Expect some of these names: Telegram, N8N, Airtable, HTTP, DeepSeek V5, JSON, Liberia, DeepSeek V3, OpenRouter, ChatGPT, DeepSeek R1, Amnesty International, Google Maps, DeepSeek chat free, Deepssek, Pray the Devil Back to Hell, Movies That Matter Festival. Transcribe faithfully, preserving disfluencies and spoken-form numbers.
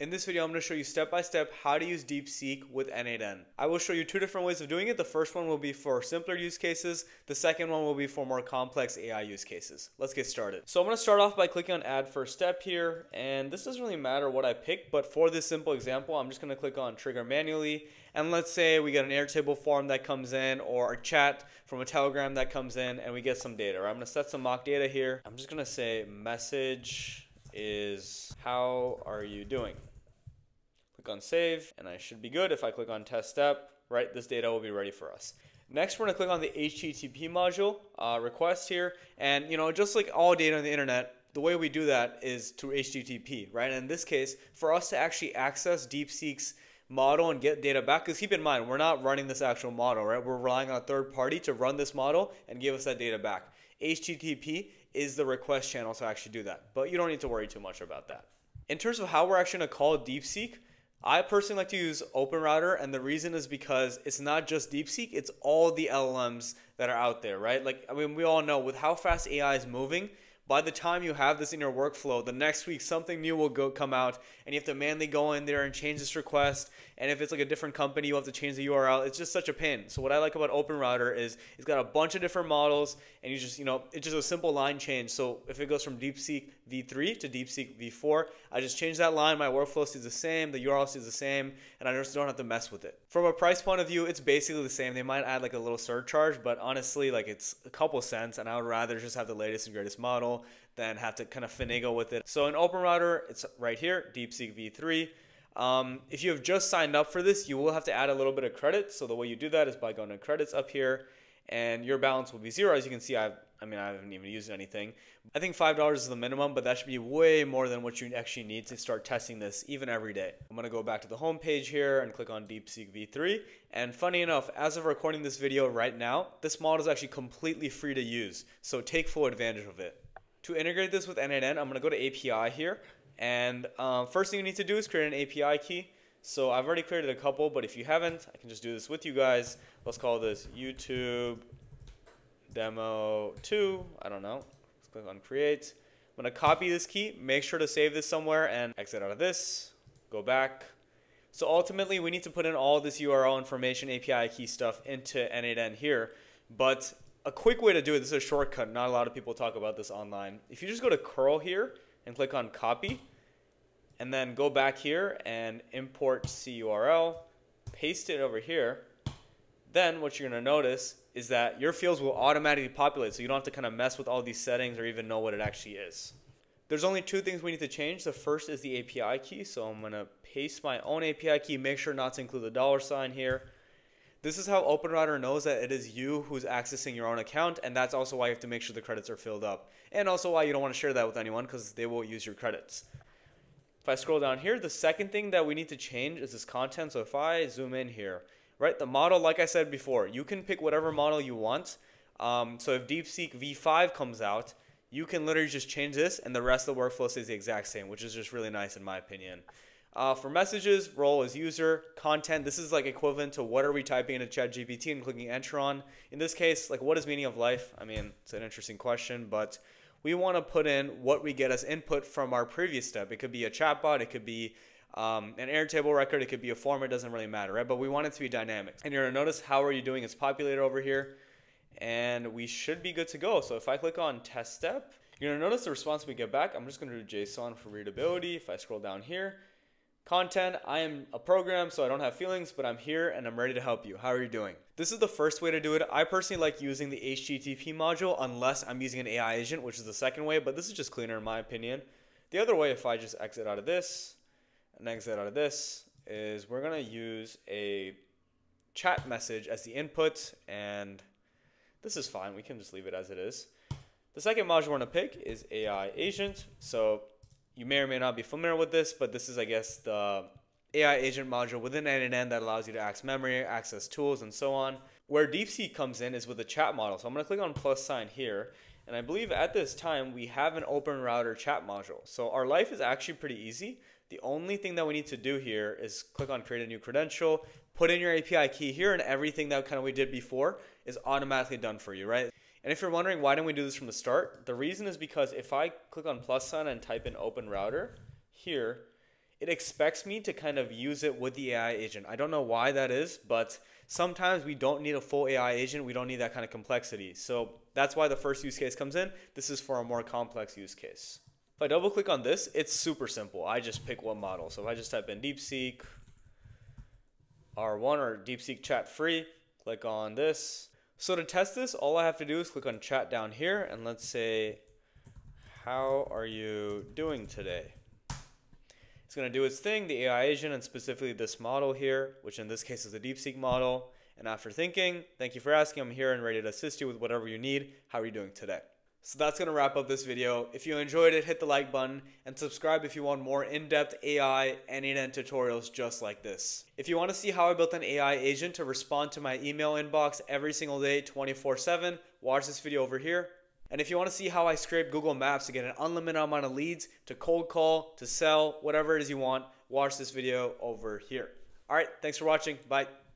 In this video, I'm going to show you step by step how to use DeepSeek with N eight N. I will show you two different ways of doing it. The first one will be for simpler use cases. The second one will be for more complex A I use cases. Let's get started. So I'm going to start off by clicking on Add First Step here. And this doesn't really matter what I pick, but for this simple example, I'm just going to click on Trigger Manually. And let's say we get an Airtable form that comes in, or a chat from a Telegram that comes in, and we get some data. Right? I'm going to set some mock data here. I'm just going to say message is how are you doing? Click on save, and I should be good. If I click on test step, right, this data will be ready for us. Next, we're gonna click on the H T T P module uh, request here, and you know, just like all data on the internet, the way we do that is through H T T P, right? And in this case, for us to actually access DeepSeek's model and get data back, because keep in mind, we're not running this actual model, right? We're relying on a third party to run this model and give us that data back. H T T P is the request channel to actually do that, but you don't need to worry too much about that. In terms of how we're actually gonna call DeepSeek, I personally like to use OpenRouter, and the reason is because it's not just DeepSeek, it's all the L L Ms that are out there, right? Like, I mean, we all know with how fast A I is moving, by the time you have this in your workflow, the next week something new will go come out, and you have to manually go in there and change this request. And if it's like a different company, you have to change the U R L. It's just such a pain. So what I like about OpenRouter is it's got a bunch of different models, and you just, you know, it's just a simple line change. So if it goes from DeepSeek V three to DeepSeek V four, I just change that line. My workflow stays the same, the U R L stays the same, and I just don't have to mess with it. From a price point of view, it's basically the same. They might add like a little surcharge, but honestly, like it's a couple cents, and I would rather just have the latest and greatest model than have to kind of finagle with it. So in OpenRouter, it's right here, DeepSeek V three. Um, if you have just signed up for this, you will have to add a little bit of credits. So the way you do that is by going to credits up here, and your balance will be zero. As you can see, I've, I mean, I haven't even used anything. I think five dollars is the minimum, but that should be way more than what you actually need to start testing this even every day. I'm gonna go back to the home page here and click on DeepSeek V three. And funny enough, as of recording this video right now, this model is actually completely free to use. So take full advantage of it. To integrate this with N eight N, I'm going to go to A P I here, and um, first thing you need to do is create an A P I key. So I've already created a couple, but if you haven't, I can just do this with you guys. Let's call this YouTube Demo two, I don't know. Let's click on create. I'm going to copy this key, make sure to save this somewhere, and exit out of this, go back. So ultimately, we need to put in all this U R L information, A P I key stuff into N eight N here, but a quick way to do it, this is a shortcut, not a lot of people talk about this online. If you just go to curl here and click on copy, and then go back here and import C U R L, paste it over here, then what you're going to notice is that your fields will automatically populate, so you don't have to kind of mess with all these settings or even know what it actually is. There's only two things we need to change. The first is the A P I key, so I'm going to paste my own A P I key, make sure not to include the dollar sign here. This is how OpenRouter knows that it is you who's accessing your own account, and that's also why you have to make sure the credits are filled up, and also why you don't want to share that with anyone because they will use your credits. If I scroll down here, the second thing that we need to change is this content. So if I zoom in here, right, the model, like I said before, you can pick whatever model you want. Um, so if DeepSeek V five comes out, you can literally just change this, and the rest of the workflow stays the exact same, which is just really nice in my opinion. Uh, for messages, role is user, content, this is like equivalent to what are we typing into ChatGPT and clicking enter on. In this case, like what is meaning of life? I mean, it's an interesting question, but we want to put in what we get as input from our previous step. It could be a chatbot, it could be um, an Airtable record, it could be a form, it doesn't really matter, right? But we want it to be dynamic. And you're going to notice how are you doing is populated over here, and we should be good to go. So if I click on test step, you're going to notice the response we get back. I'm just going to do JSON for readability. If I scroll down here, content, I am a program, so I don't have feelings, but I'm here and I'm ready to help you. How are you doing? This is the first way to do it. I personally like using the H T T P module unless I'm using an A I agent, which is the second way, but this is just cleaner in my opinion. The other way, if I just exit out of this and exit out of this, is we're going to use a chat message as the input, and this is fine. We can just leave it as it is. The second module we're going to pick is A I agent. So you may or may not be familiar with this, but this is, I guess, the A I agent module within N eight N that allows you to access memory, access tools, and so on. Where DeepSeek comes in is with a chat model. So I'm going to click on plus sign here, and I believe at this time we have an OpenRouter chat module. So our life is actually pretty easy. The only thing that we need to do here is click on create a new credential, put in your A P I key here, and everything that kind of we did before is automatically done for you, right? And if you're wondering why didn't we do this from the start, the reason is because if I click on plus sign and type in OpenRouter here, it expects me to kind of use it with the A I agent. I don't know why that is, but sometimes we don't need a full A I agent. We don't need that kind of complexity. So that's why the first use case comes in. This is for a more complex use case. If I double click on this, it's super simple. I just pick one model. So if I just type in DeepSeek R one or DeepSeek Chat Free, click on this. So to test this, all I have to do is click on chat down here, and let's say, how are you doing today? It's gonna do its thing, the A I agent, and specifically this model here, which in this case is the DeepSeek model. And after thinking, thank you for asking, I'm here and ready to assist you with whatever you need. How are you doing today? So that's going to wrap up this video. If you enjoyed it, hit the like button and subscribe if you want more in-depth A I and N eight N tutorials just like this. If you want to see how I built an A I agent to respond to my email inbox every single day, twenty-four seven, watch this video over here. And if you want to see how I scrape Google Maps to get an unlimited amount of leads, to cold call, to sell, whatever it is you want, watch this video over here. All right, thanks for watching. Bye.